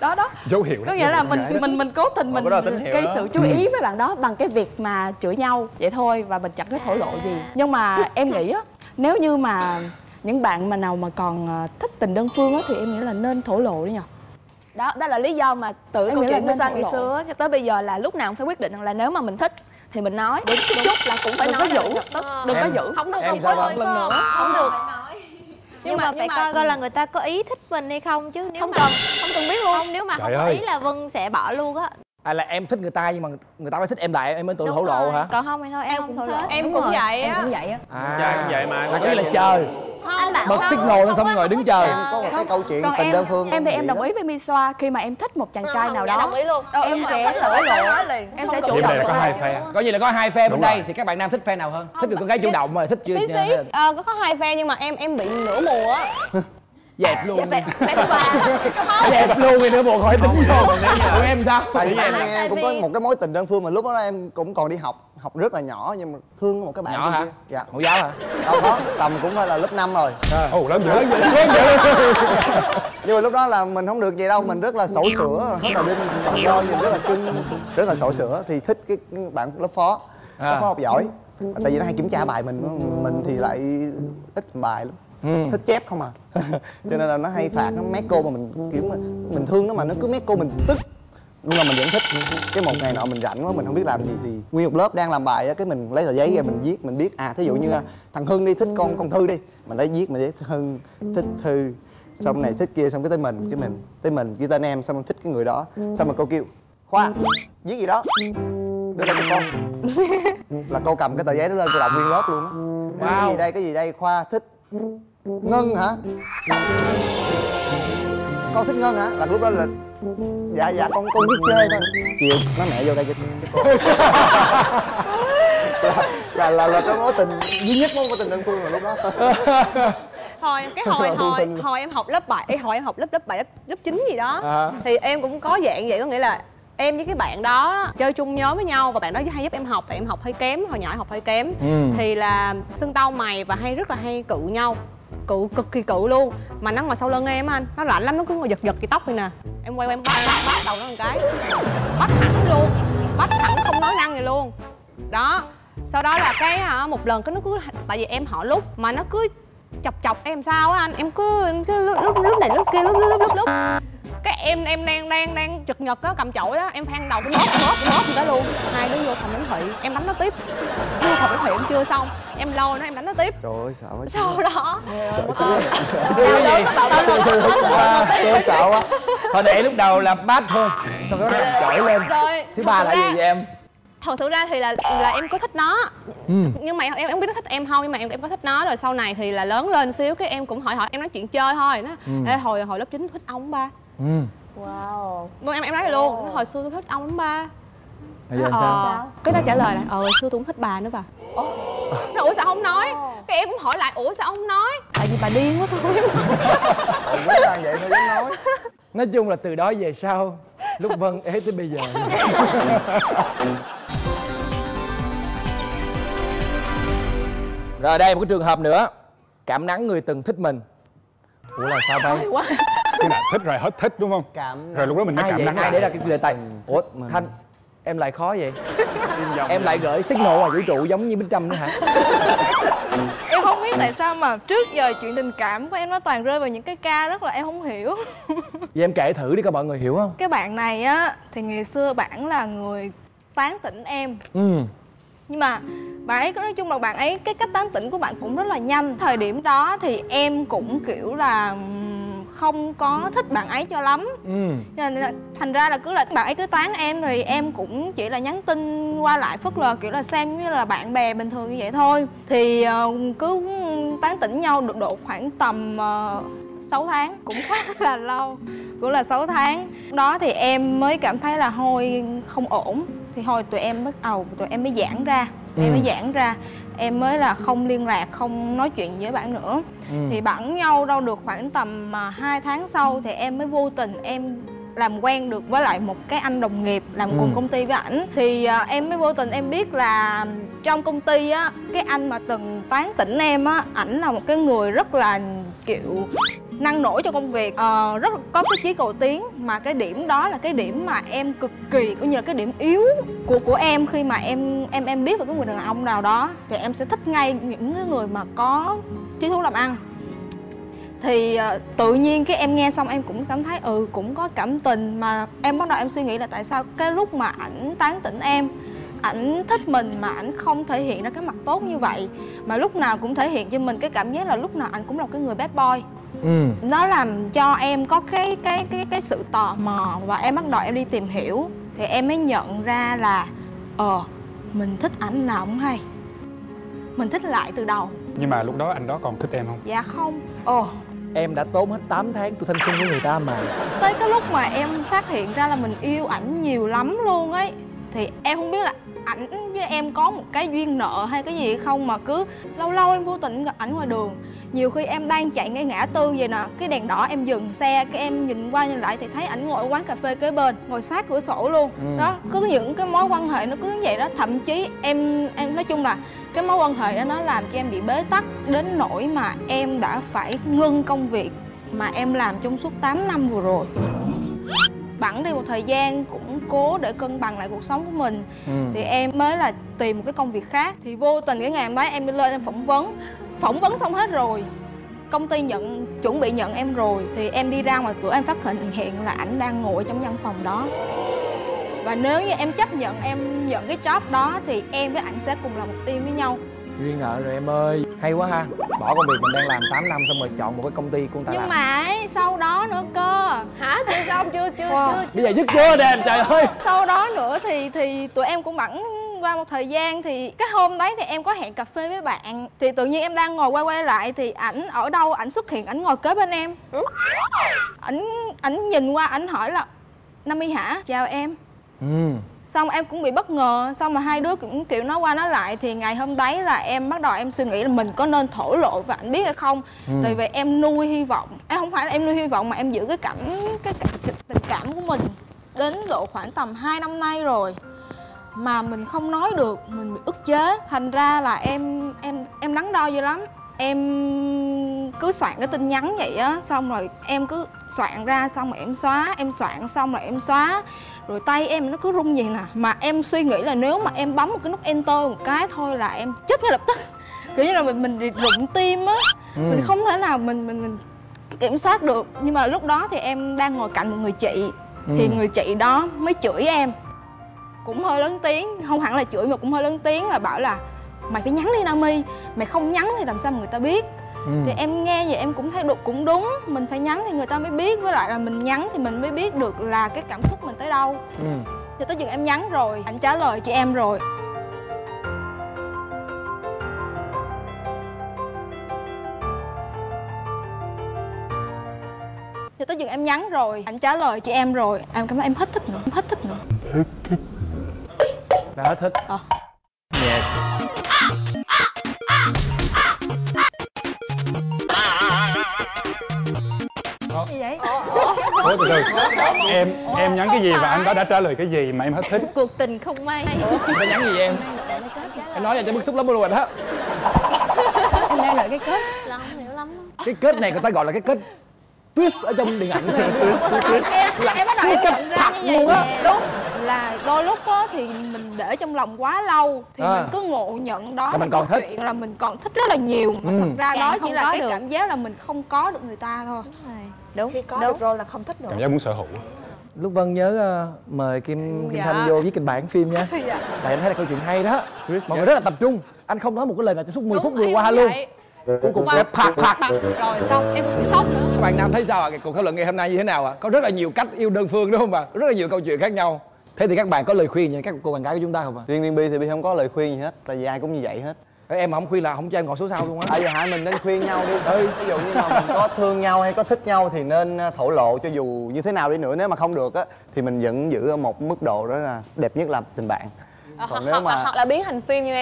đó. Đó. Dấu hiệu. Có nghĩa là mình cố tình mình gây sự chú ý với bạn đó bằng cái việc mà chửi nhau vậy thôi, và mình chẳng có thổ lộ gì. Nhưng mà em nghĩ á, nếu như mà những bạn mà nào mà còn thích tình đơn phương á thì em nghĩ là nên thổ lộ đi nhờ. Đó là lý do mà tự câu chuyện Misoa ngày xưa cho tới bây giờ là lúc nào cũng phải quyết định rằng là nếu mà mình thích thì mình nói. Đúng chút là cũng phải nói. Đừng có giữ. Không được. Không được. Nhưng mà phải coi coi là người ta có ý thích mình hay không, chứ nếu mà không cần biết luôn. Không, nếu mà không có ý là Vân sẽ bỏ luôn á. À, là em thích người ta nhưng mà người ta phải thích em lại em mới tự thổ lộ hả? Còn không thì thôi, em không thổ lộ. Em cũng vậy á. Trai cũng vậy mà. Có nghĩa là chờ. Bật signal lên xong rồi đứng chờ. Có một cái câu chuyện tình đơn phương. Em thì em đồng ý với Misoa, khi mà em thích một chàng trai nào đó em sẽ thổ lộ liền. Em sẽ chủ động. Có hai phe. Coi như là có hai phe bên đây, thì các bạn nam thích phe nào hơn? Thích được con gái chủ động mà thích chưa? Có hai phe nhưng mà em bị nửa mùa á. Dẹp luôn. Dẹp luôn đi nữa bộ khỏi tính vô. Của em sao? Tại vì em cũng có một cái mối tình đơn phương mà lúc đó em cũng còn đi học, học rất là nhỏ, nhưng mà thương một cái bạn nhỏ hả? Dạ. Mẫu giáo hả? Đâu có, tầm cũng phải là lớp 5 rồi. Ồ, lớn dữ. Nhưng mà lúc đó là mình không được gì đâu, mình rất là sổ sữa, hết là đêm sọ soi nhìn rất là cưng, rất là sổ sữa, thì thích cái bạn lớp phó. Lớp phó học giỏi. Tại vì nó hay kiểm tra bài mình thì lại ít bài lắm. Thích chép không à. Cho nên là nó hay phạt, nó mét cô mà mình kiểu mình thương nó mà nó cứ mét cô mình tức. Nhưng mà mình vẫn thích. Cái một ngày nọ mình rảnh quá, mình không biết làm gì, thì nguyên một lớp đang làm bài á, cái mình lấy tờ giấy ra mình viết, mình biết à, thí dụ như thằng Hưng đi thích con Thư đi, mình lấy viết mình viết Hưng thích Thư, xong này thích kia, xong cái tới mình ghi tên em, xong thích cái người đó, xong mà cô kêu Khoa viết gì đó đưa đây cho con, là cô cầm cái tờ giấy đó lên cô đọc nguyên lớp luôn á. Wow. Cái gì đây Khoa thích Ngân hả? Con thích Ngân hả? Là lúc đó là dạ con biết chơi thôi. Chiều nó mẹ vô đây cho cô. Là cái mối tình duy nhất, mối tình đơn phương là lúc đó thôi. Hồi em học lớp 7, lớp 9 gì đó thì em cũng có dạng vậy, có nghĩa là em với cái bạn đó chơi chung nhóm với nhau, và bạn đó hay giúp em học, tại em học hơi kém, hồi nhỏ học hơi kém. Thì là sưng tao mày và rất là hay cự nhau, cực kỳ cự luôn. Mà nó ngồi sau lưng em anh, nó lạnh lắm, nó cứ ngồi giật cái tóc vậy nè. Em quay qua em bắt đầu nó một cái, bắt thẳng luôn, không nói năng gì luôn. đó. Sau đó là cái một lần cái nó cứ, tại vì em họ Lúc mà nó cứ chọc chọc em sao á anh, em cứ lúc này lúc kia lúc cái em đang chực nhật á, cầm chổi á, em hang đầu cái nốt người ta luôn. Hai đứa vô phòng Hiển Thị em đánh nó tiếp, vô phòng Hiển Thị em chưa xong em lôi nó em đánh nó tiếp. Trời ơi sợ quá. Sau đó sợ quá, sợ quá. Hồi nãy lúc đầu là bát thôi, sau đó em chổi lên thứ ba là gì vậy em? Thật sự ra thì là em có thích nó, nhưng mà em không biết nó thích em không, nhưng mà em có thích nó. Rồi sau này thì là lớn lên xíu cái em cũng hỏi em nói chuyện chơi thôi đó. Ê, hồi lớp 9 thích ông ba. Wow. Luôn em nói luôn, wow. Hồi xưa tôi thích ông lắm ba. Bây giờ sao? Cái nó trả lời là hồi xưa tôi cũng thích bà nữa bà. Nó ủa sao không nói? Cái em cũng hỏi lại ủa sao không nói? Tại vì bà điên quá tôi không dám nói. Mới làm vậy thôi dám nói. Nói chung là từ đó về sau Lúc Vân ế tới bây giờ. Rồi đây một cái trường hợp nữa, cảm nắng người từng thích mình. Ủa là sao đây? Khi nào thích rồi hết thích đúng không? Cảm rồi lúc đó mình mới cảm nắng. Ai đấy là cái đề tài. Ủa Thanh, em lại khó vậy? Em lại gửi signal ngoài vũ trụ giống như Bích Trâm nữa hả? Em không biết tại sao mà trước giờ chuyện tình cảm của em nó toàn rơi vào những cái ca rất là em không hiểu. Vậy em kể thử đi coi mọi người hiểu không? Cái bạn này á thì ngày xưa bạn là người tán tỉnh em. Nhưng mà bạn ấy nói chung là bạn ấy cái cách tán tỉnh của bạn cũng rất là nhanh. Thời điểm đó thì em cũng kiểu là không có thích bạn ấy cho lắm. Thành ra là cứ là bạn ấy cứ tán em rồi em cũng chỉ là nhắn tin qua lại phớt lờ, kiểu là xem như là bạn bè bình thường như vậy thôi. Thì cứ tán tỉnh nhau được độ khoảng tầm 6 tháng, cũng khá là lâu, cũng là 6 tháng. Đó thì em mới cảm thấy là thôi không ổn. Thì thôi tụi em bắt đầu tụi em mới giãn ra. Em mới giãn ra, em mới là không liên lạc, không nói chuyện gì với bạn nữa. Thì bẵng nhau đâu được khoảng tầm 2 tháng sau thì em mới vô tình em làm quen được với lại một cái anh đồng nghiệp làm cùng công ty với ảnh. Thì em mới vô tình em biết là trong công ty á, cái anh mà từng tán tỉnh em á, ảnh là một cái người rất là kiểu năng nổ cho công việc, rất có cái chí cầu tiến. Mà cái điểm đó là cái điểm mà em cực kỳ cũng như là cái điểm yếu của em. Khi mà em biết về cái người đàn ông nào đó thì em sẽ thích ngay những cái người mà có chí thú làm ăn. Thì tự nhiên cái em nghe xong em cũng cảm thấy cũng có cảm tình. Mà em bắt đầu em suy nghĩ là tại sao cái lúc mà ảnh tán tỉnh em, ảnh thích mình mà ảnh không thể hiện ra cái mặt tốt như vậy, mà lúc nào cũng thể hiện cho mình cái cảm giác là lúc nào ảnh cũng là cái người bad boy. Nó làm cho em có cái sự tò mò và em bắt đầu em đi tìm hiểu. Thì em mới nhận ra là mình thích ảnh nào không hay, mình thích lại từ đầu. Nhưng mà lúc đó anh đó còn thích em không? Dạ không. Em đã tốn hết 8 tháng tuổi thanh xuân của người ta mà. Tới cái lúc mà em phát hiện ra là mình yêu ảnh nhiều lắm luôn ấy, thì em không biết là ảnh với em có một cái duyên nợ hay cái gì không, mà cứ lâu lâu em vô tình gặp ảnh ngoài đường. Nhiều khi em đang chạy ngay ngã tư vậy nè, cái đèn đỏ em dừng xe, cái em nhìn qua nhìn lại thì thấy ảnh ngồi ở quán cà phê kế bên, ngồi sát cửa sổ luôn. Đó, cứ những cái mối quan hệ nó cứ như vậy đó. Thậm chí em nói chung là cái mối quan hệ đó nó làm cho em bị bế tắc đến nỗi mà em đã phải ngưng công việc mà em làm trong suốt 8 năm vừa rồi. Bẵng đi một thời gian cũng cố để cân bằng lại cuộc sống của mình. Thì em mới là tìm một cái công việc khác. Thì vô tình cái ngày hôm đó em đi lên em phỏng vấn xong hết rồi, công ty chuẩn bị nhận em rồi, thì em đi ra ngoài cửa em phát hiện là ảnh đang ngồi trong văn phòng đó. Và nếu như em chấp nhận em nhận cái job đó thì em với ảnh sẽ cùng làm một team với nhau. Duyên nợ rồi em ơi, hay quá ha. Bỏ công việc mình đang làm 8 năm xong rồi chọn một cái công ty của người ta. Nhưng mà sau đó nữa cơ. Hả? Chưa xong chưa. Bây giờ dứt chưa nè, trời ơi. Sau đó nữa thì tụi em cũng bẵng qua một thời gian. Thì cái hôm đấy thì em có hẹn cà phê với bạn, thì tự nhiên em đang ngồi quay lại thì ảnh ở đâu ảnh xuất hiện, ảnh ngồi kế bên em. Ảnh nhìn qua ảnh hỏi là Nami hả? Chào em. Xong em cũng bị bất ngờ. Xong mà hai đứa cũng kiểu nói qua nói lại. Thì ngày hôm đấy là em bắt đầu em suy nghĩ là mình có nên thổ lộ và anh biết hay không. Tại vì em nuôi hy vọng. Em không phải là em nuôi hy vọng mà em giữ cái tình cảm của mình đến độ khoảng tầm 2 năm nay rồi mà mình không nói được, mình bị ức chế. Thành ra là em đắn đo dữ lắm. Em cứ soạn cái tin nhắn vậy á, xong rồi em cứ soạn ra, xong rồi em xóa, em soạn xong rồi em xóa, rồi tay em nó cứ run vậy nè. Mà em suy nghĩ là nếu mà em bấm một cái nút enter một cái thôi là em chết ngay lập tức, kiểu như là mình bị rụng tim á. Mình không thể nào mình kiểm soát được. Nhưng mà lúc đó thì em đang ngồi cạnh một người chị, thì người chị đó mới chửi em, cũng hơi lớn tiếng, không hẳn là chửi mà cũng hơi lớn tiếng, là bảo là mày phải nhắn đi Nami, mày không nhắn thì làm sao mà người ta biết. Thì em nghe vậy em cũng thấy đục cũng đúng, mình phải nhắn thì người ta mới biết, với lại là mình nhắn thì mình mới biết được là cái cảm xúc mình tới đâu. Cho tới chừng em nhắn rồi, anh trả lời chị em rồi, cho tới chừng em nhắn rồi, anh trả lời chị em rồi, em cảm thấy em hết thích nữa, là hết thích. Nhạc gì vậy? Ủa, từ từ, em nhắn cái gì và anh đó đã trả lời cái gì mà em hết thích? Cuộc tình không may. Em nhắn gì em? Em nói là cho bức xúc lắm luôn á. Em đang đợi cái kết là không hiểu lắm. Cái kết này người ta gọi là cái kết twist ở trong điện ảnh. Em bắt đầu em nhận ra như vậy nè, đúng là đôi lúc á thì mình để trong lòng quá lâu thì mình cứ ngộ nhận đó là mình còn thích, chuyện là mình còn thích rất là nhiều, mà thật ra đó chỉ là cái cảm giác là mình không có được người ta thôi. Đúng, khi có được rồi là không thích được, cảm giác muốn sở hữu. Lúc Vân nhớ mời Kim Thanh vô viết kịch bản phim nha. Tại em thấy là câu chuyện hay đó, mọi người rất là tập trung, anh không nói một cái lời nào trong suốt 10 phút vừa qua luôn. Cuối cùng em phạt rồi xong em cũng sốc nữa. Bạn Nam thấy sao ạ? Cuộc thảo luận ngày hôm nay như thế nào ạ? Có rất là nhiều cách yêu đơn phương đúng không ạ? Rất là nhiều câu chuyện khác nhau. Thế thì các bạn có lời khuyên cho các cô bạn gái của chúng ta không ạ? Riêng Bi thì Bi không có lời khuyên gì hết, tại vì ai cũng như vậy hết. Em mà không khuyên là không cho em ngồi số sau luôn á. Tại vì hai mình nên khuyên nhau đi. Ví dụ như mà mình có thương nhau hay có thích nhau thì nên thổ lộ, cho dù như thế nào đi nữa nếu mà không được á thì mình vẫn giữ một mức độ đó là đẹp nhất là tình bạn. Còn nếu mà hoặc là biến thành phim như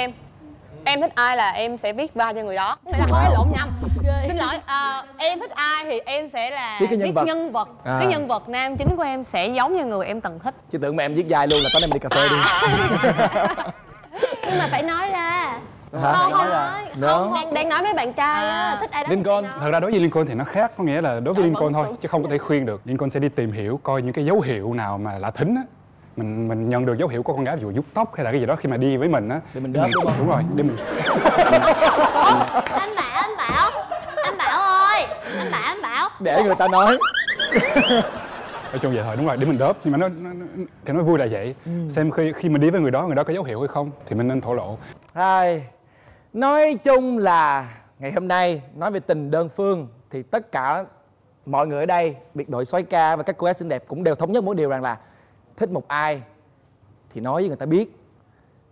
em thích ai là em sẽ viết vai cho người đó, nghĩa là hơi lộn nhầm. Xin lỗi, em thích ai thì em sẽ là viết nhân vật. Cái nhân vật nam chính của em sẽ giống như người em từng thích. Chứ tưởng mà em viết vai luôn là tối nay em đi cà phê đi. Nhưng mà phải nói ra. Đang nói với bạn trai á, thích ai đó. Lincoln, thật ra đối với Lincoln thì nó khác, có nghĩa là đối với Lincoln thôi chứ không có thể khuyên được. Lincoln sẽ đi tìm hiểu coi những cái dấu hiệu nào mà lạ thính á. Mình nhận được dấu hiệu của con gái, ví dụ vuốt tóc hay là cái gì đó khi mà đi với mình á, để mình đớp đúng không? Đúng rồi, để mình... Anh Bảo ơi, anh Bảo để người ta nói. Ở trong vậy thôi, đúng rồi, để mình đớp. Nhưng mà nó vui là vậy. Xem khi mình đi với người đó có dấu hiệu hay không thì mình nên thổ lộ. Nói chung là ngày hôm nay nói về tình đơn phương thì tất cả mọi người ở đây, biệt đội soái ca và các cô gái xinh đẹp cũng đều thống nhất một điều rằng là thích một ai thì nói với người ta biết.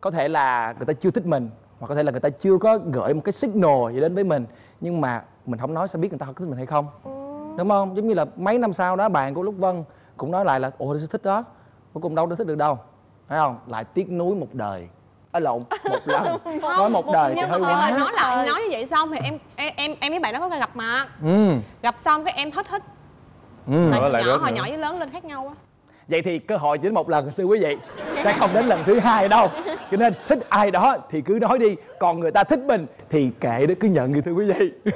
Có thể là người ta chưa thích mình, hoặc có thể là người ta chưa có gửi một cái signal gì đến với mình, nhưng mà mình không nói sao biết người ta có thích mình hay không, đúng không? Giống như là mấy năm sau đó bạn của Lúc Vân cũng nói lại là ồ, tôi sẽ thích đó, cuối cùng đâu tôi thích được đâu, phải không? Lại tiếc nuối một đời. Một lần nói một đời. Nhưng mà nói như vậy xong thì em với bạn đó có gặp mà gặp xong cái em thích hồi nhỏ với lớn lên khác nhau á. Vậy thì cơ hội chỉ đến một lần thưa quý vị, sẽ không đến lần thứ hai đâu. Cho nên thích ai đó thì cứ nói đi, còn người ta thích mình thì kệ đó, cứ nhận đi thưa quý vị.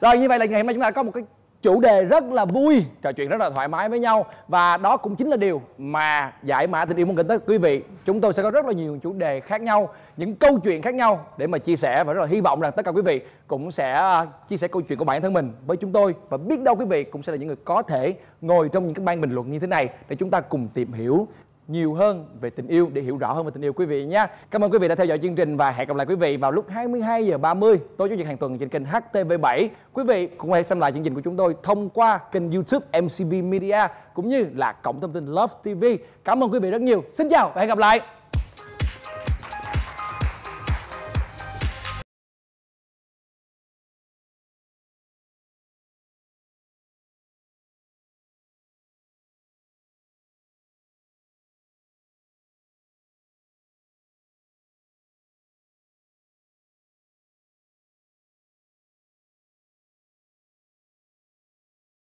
Rồi, như vậy là ngày hôm nay chúng ta có một cái chủ đề rất là vui, trò chuyện rất là thoải mái với nhau. Và đó cũng chính là điều mà Giải Mã Tình Yêu muốn gửi tới quý vị. Chúng tôi sẽ có rất là nhiều chủ đề khác nhau, những câu chuyện khác nhau để mà chia sẻ. Và rất là hy vọng rằng tất cả quý vị cũng sẽ chia sẻ câu chuyện của bản thân mình với chúng tôi. Và biết đâu quý vị cũng sẽ là những người có thể ngồi trong những cái ban bình luận như thế này để chúng ta cùng tìm hiểu nhiều hơn về tình yêu, để hiểu rõ hơn về tình yêu quý vị nha. Cảm ơn quý vị đã theo dõi chương trình và hẹn gặp lại quý vị vào lúc 22h30 tối chủ nhật hàng tuần trên kênh HTV7. Quý vị cũng hãy xem lại chương trình của chúng tôi thông qua kênh YouTube MCV Media cũng như là cổng thông tin Love TV. Cảm ơn quý vị rất nhiều. Xin chào và hẹn gặp lại.